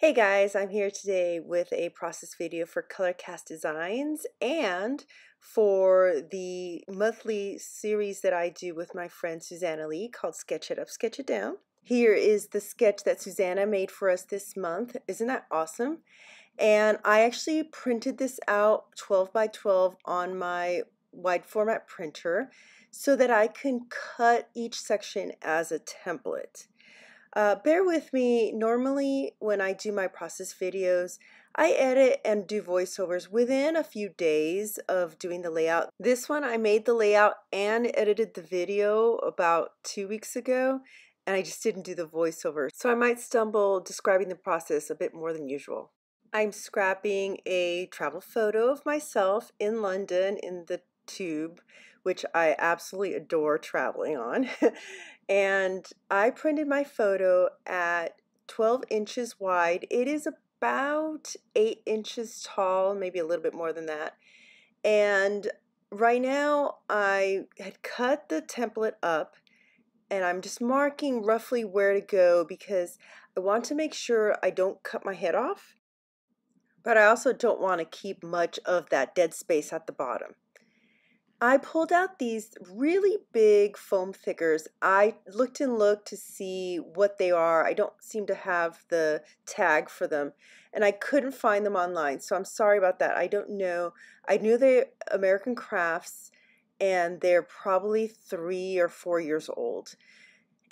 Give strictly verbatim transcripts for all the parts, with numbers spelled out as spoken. Hey guys, I'm here today with a process video for Color Cast Designs and for the monthly series that I do with my friend Suzanna Lee called Sketch It Up, Sketch It Down. Here is the sketch that Suzanna made for us this month. Isn't that awesome? And I actually printed this out twelve by twelve on my wide format printer so that I can cut each section as a template. Uh, bear with me, normally when I do my process videos, I edit and do voiceovers within a few days of doing the layout. This one I made the layout and edited the video about two weeks ago, and I just didn't do the voiceover. So I might stumble describing the process a bit more than usual. I'm scrapping a travel photo of myself in London in the tube, which I absolutely adore traveling on. And I printed my photo at twelve inches wide. It is about eight inches tall, maybe a little bit more than that. And right now I had cut the template up and I'm just marking roughly where to go because I want to make sure I don't cut my head off, but I also don't want to keep much of that dead space at the bottom. I pulled out these really big foam thickers. I looked and looked to see what they are. I don't seem to have the tag for them, and I couldn't find them online, so I'm sorry about that. I don't know. I knew they're American Crafts, and they're probably three or four years old.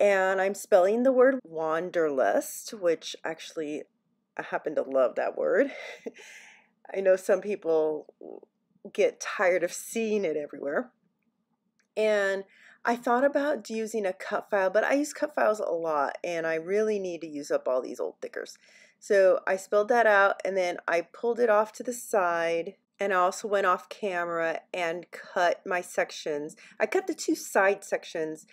And I'm spelling the word wanderlust, which actually I happen to love that word. I know some people get tired of seeing it everywhere. And I thought about using a cut file, but I use cut files a lot and I really need to use up all these old thickers. So I spelled that out and then I pulled it off to the side, and I also went off camera and cut my sections. I cut the two side sections,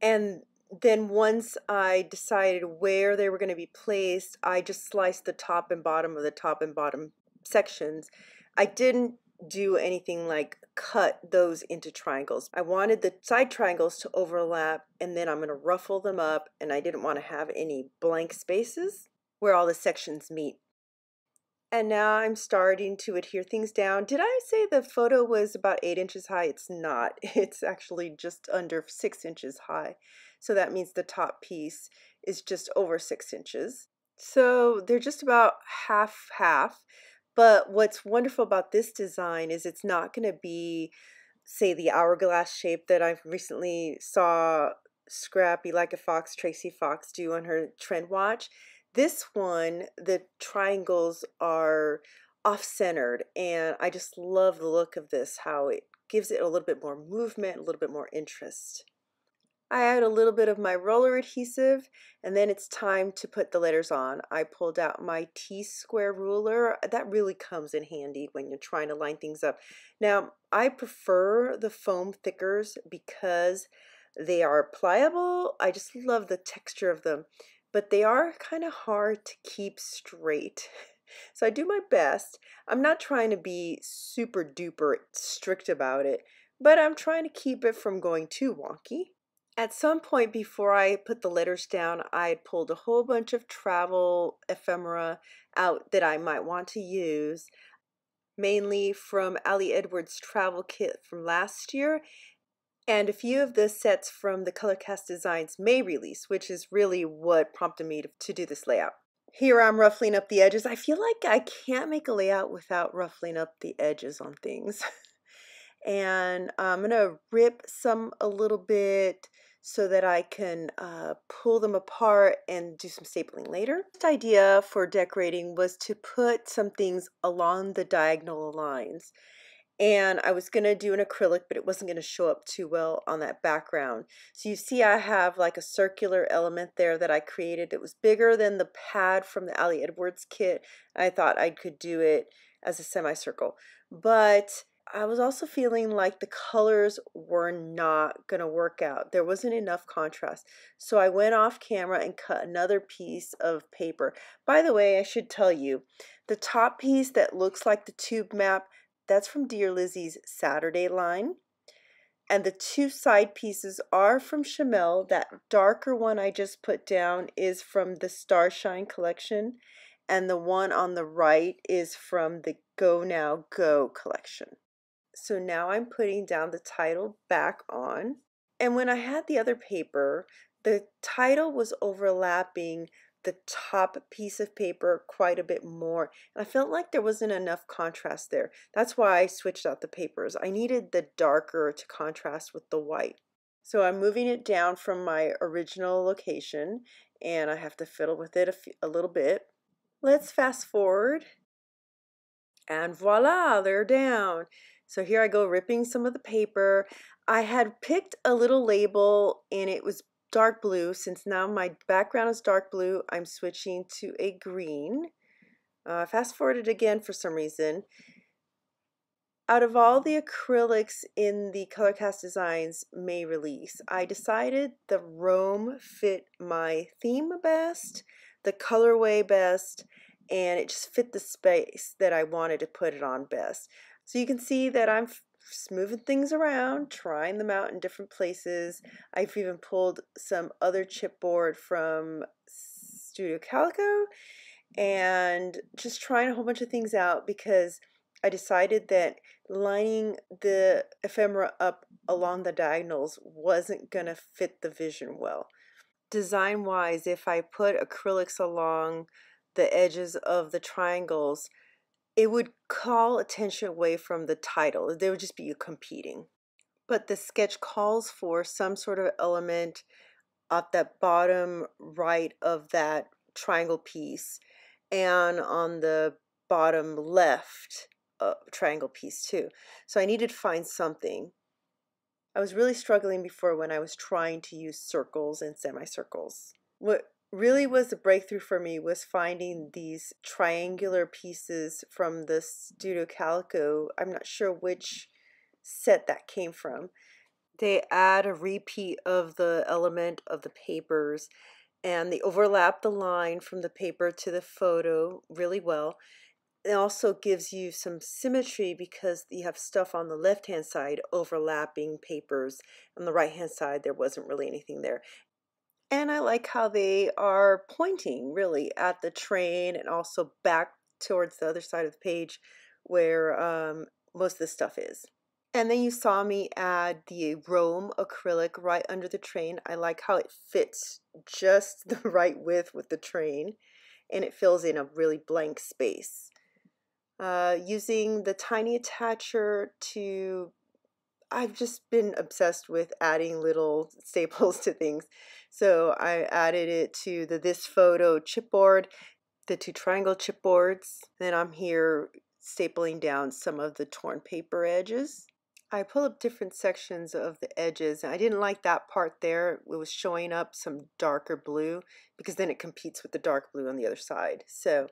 and then once I decided where they were going to be placed, I just sliced the top and bottom of the top and bottom sections. I didn't do anything like cut those into triangles. I wanted the side triangles to overlap, and then I'm going to ruffle them up, and I didn't want to have any blank spaces where all the sections meet. And now I'm starting to adhere things down. Did I say the photo was about eight inches high? It's not. It's actually just under six inches high. So that means the top piece is just over six inches. So they're just about half half. But what's wonderful about this design is it's not going to be, say, the hourglass shape that I've recently saw Scrappy Like a Fox, Tracy Fox, do on her trend watch. This one, the triangles are off-centered, and I just love the look of this, how it gives it a little bit more movement, a little bit more interest. I add a little bit of my roller adhesive, and then it's time to put the letters on. I pulled out my T-square ruler. That really comes in handy when you're trying to line things up. Now, I prefer the foam thickers because they are pliable. I just love the texture of them, but they are kind of hard to keep straight. So I do my best. I'm not trying to be super duper strict about it, but I'm trying to keep it from going too wonky. At some point before I put the letters down, I had pulled a whole bunch of travel ephemera out that I might want to use, mainly from Ali Edwards' travel kit from last year, and a few of the sets from the Color Cast Designs May release, which is really what prompted me to, to do this layout. Here I'm ruffling up the edges. I feel like I can't make a layout without ruffling up the edges on things. And I'm going to rip some a little bit so that I can uh, pull them apart and do some stapling later. The idea for decorating was to put some things along the diagonal lines. And I was going to do an acrylic, but it wasn't going to show up too well on that background. So you see I have like a circular element there that I created. It was bigger than the pad from the Ali Edwards kit. I thought I could do it as a semicircle. But I was also feeling like the colors were not going to work out. There wasn't enough contrast. So I went off camera and cut another piece of paper. By the way, I should tell you, the top piece that looks like the tube map, that's from Dear Lizzie's Saturday line. And the two side pieces are from Shimelle. That darker one I just put down is from the Starshine collection. and the one on the right is from the Go Now Go collection. So now I'm putting down the title back on, and when I had the other paper, the title was overlapping the top piece of paper quite a bit more. I felt like there wasn't enough contrast there. That's why I switched out the papers. I needed the darker to contrast with the white. So I'm moving it down from my original location, and I have to fiddle with it a, few, a little bit. Let's fast forward, and voila, they're down. So here I go ripping some of the paper. I had picked a little label and it was dark blue. Since now my background is dark blue, I'm switching to a green. Uh, fast forwarded again for some reason. Out of all the acrylics in the Color Cast Designs May release, I decided the Rome fit my theme best, the colorway best, and it just fit the space that I wanted to put it on best. So you can see that I'm smoothing things around, trying them out in different places. I've even pulled some other chipboard from Studio Calico and just trying a whole bunch of things out, because I decided that lining the ephemera up along the diagonals wasn't going to fit the vision well. Design wise, if I put acrylics along the edges of the triangles, it would call attention away from the title. They would just be competing. But the sketch calls for some sort of element at that bottom right of that triangle piece and on the bottom left uh, triangle piece too. So I needed to find something. I was really struggling before when I was trying to use circles and semicircles. What really was the breakthrough for me was finding these triangular pieces from the Studio Calico. I'm not sure which set that came from. They add a repeat of the element of the papers, and they overlap the line from the paper to the photo really well. It also gives you some symmetry because you have stuff on the left-hand side overlapping papers. On the right-hand side, there wasn't really anything there. And I like how they are pointing really at the train and also back towards the other side of the page where um, most of the stuff is. And then you saw me add the Rome acrylic right under the train. I like how it fits just the right width with the train, and it fills in a really blank space. Uh, using the tiny attacher to I've just been obsessed with adding little staples to things. So I added it to the This Photo chipboard, the two triangle chipboards. Then I'm here stapling down some of the torn paper edges. I pull up different sections of the edges. I didn't like that part there. It was showing up some darker blue because then it competes with the dark blue on the other side. So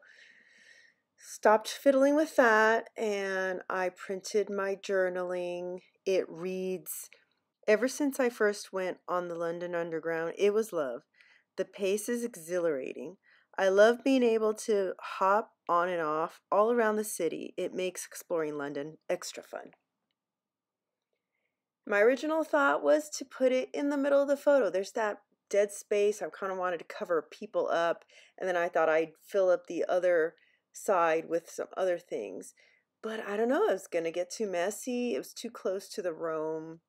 stopped fiddling with that, and I printed my journaling. It reads, ever since I first went on the London Underground, it was love. The pace is exhilarating. I love being able to hop on and off all around the city. It makes exploring London extra fun. My original thought was to put it in the middle of the photo. There's that dead space. I kind of wanted to cover people up, and then I thought I'd fill up the other side with some other things. But I don't know, it was going to get too messy. It was too close to the Rome.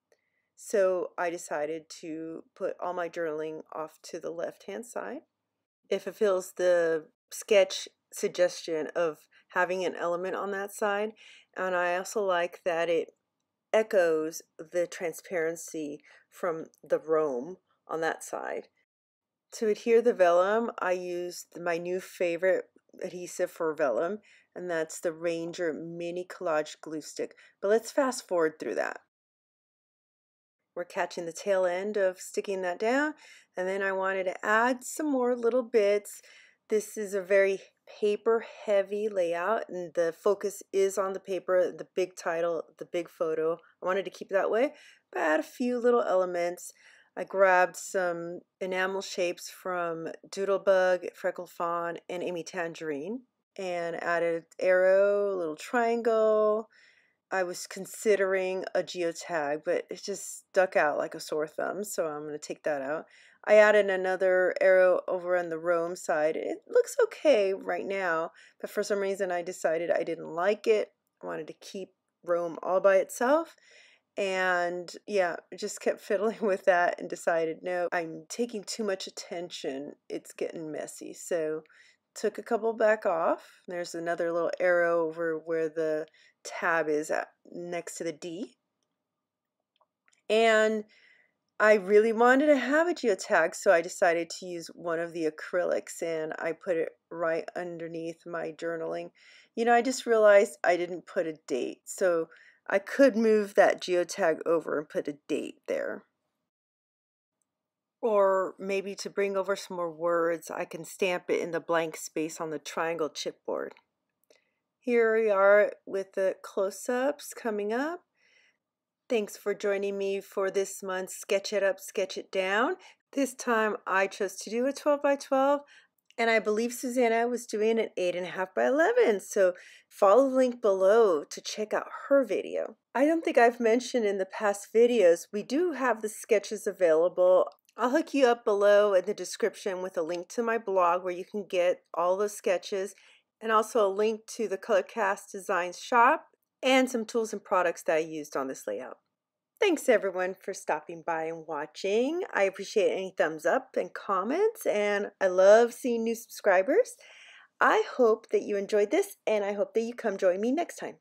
So I decided to put all my journaling off to the left-hand side. It fulfills the sketch suggestion of having an element on that side. And I also like that it echoes the transparency from the Rome on that side. To adhere the vellum, I used my new favorite adhesive for vellum, and that's the Ranger Mini Collage Glue Stick. But let's fast forward through that. We're catching the tail end of sticking that down, and then I wanted to add some more little bits. This is a very paper heavy layout, and the focus is on the paper, the big title, the big photo. I wanted to keep it that way, but add a few little elements. I grabbed some enamel shapes from Doodlebug, Freckle Fawn, and Amy Tangerine, and added arrow, little triangle. I was considering a geotag, but it just stuck out like a sore thumb, so I'm going to take that out. I added another arrow over on the roam side. It looks okay right now, but for some reason I decided I didn't like it. I wanted to keep roam all by itself. And yeah, just kept fiddling with that and decided, no, I'm taking too much attention. It's getting messy. So took a couple back off. There's another little arrow over where the tab is at, next to the D. And I really wanted to have a geotag, so I decided to use one of the acrylics and I put it right underneath my journaling. You know, I just realized I didn't put a date, so I could move that geotag over and put a date there. Or maybe to bring over some more words, I can stamp it in the blank space on the triangle chipboard. Here we are with the close-ups coming up. Thanks for joining me for this month's Sketch It Up, Sketch It Down. This time I chose to do a twelve by twelve, and I believe Suzanna was doing an eight and a half by eleven, so follow the link below to check out her video. I don't think I've mentioned in the past videos, we do have the sketches available. I'll hook you up below in the description with a link to my blog where you can get all the sketches, and also a link to the Color Cast Designs shop, and some tools and products that I used on this layout. Thanks everyone for stopping by and watching. I appreciate any thumbs up and comments, and I love seeing new subscribers. I hope that you enjoyed this, and I hope that you come join me next time.